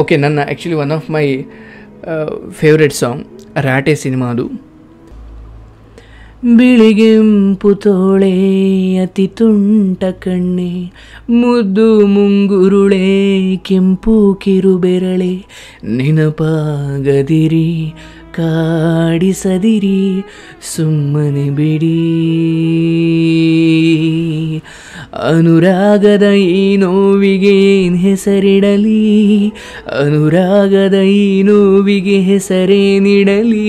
Okay, ನನ್ನ actually one of my favourite song Raate ಸಿನಿಮಾದು. ಬಿಳಿಗೆಂಪು ತೋಳೆ ಅತಿ ತುಂಟ ಕಣ್ಣೆ ಮುದ್ದು ಮುಂಗುರುಳೆ ಕೆಂಪು ಕಿರುಬೆರಳೆ ನೆನಪಾಗದಿರಿ ಕಾಡಿಸದಿರಿ ಸುಮ್ಮನೆ ಬಿಡಿ ಅನುರಾಗದ ಈ ನೋವಿಗೆ ಹೆಸರಿಡಲಿ ಅನುರಾಗದ ಈ ನೋವಿಗೆ ಹೆಸರೇನಿಡಲಿ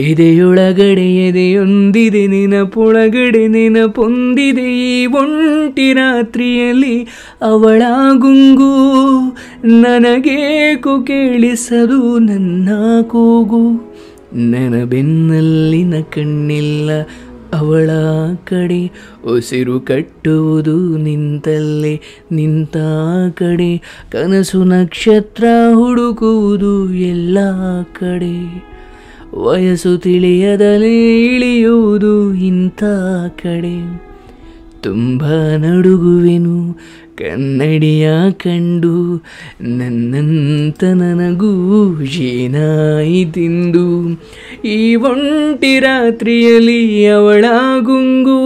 ಎದೆಯೊಳಗಡೆ ಎದೆಯೊಂದಿದೆ ನೆನಪೊಳಗಡೆ ನೆನಪೊಂದಿದೆ ಈ ಒಂಟಿ ರಾತ್ರಿಯಲ್ಲಿ ಅವಳ ಗುಂಗು ನನಗೇಕು ಕೇಳಿಸದು ನನ್ನ ಕೂಗು ನನ್ನ ಬೆನ್ನಲ್ಲಿನ ಕಣ್ಣಿಲ್ಲ ಅವಳ ಕಡೆ ಉಸಿರು ಕಟ್ಟುವುದು ನಿಂತಲ್ಲೇ ನಿಂತ ಕಡೆ ಕನಸು ನಕ್ಷತ್ರ ಹುಡುಕುವುದು ಎಲ್ಲ ಕಡೆ ವಯಸ್ಸು ತಿಳಿಯದಲೇ ಇಳಿಯುವುದು ಇಂಥ ಕಡೆ ತುಂಬ ನಡುಗುವೆನು ಕನ್ನಡಿಯ ಕಂಡು ನನ್ನಂತ ನನಗೂ ಜೀನಾಯಿತೆಂದು ಈ ಒಂಟಿ ರಾತ್ರಿಯಲ್ಲಿ ಅವಳ ಗುಂಗು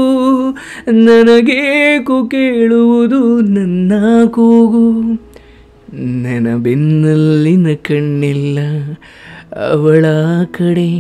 ನನಗೇಕು ಕೇಳುವುದು ನನ್ನ ಕೂಗು ನನ್ನ ಬೆನ್ನಲ್ಲಿನ ಕಣ್ಣಿಲ್ಲ ಅವಳ ಕಡೆ.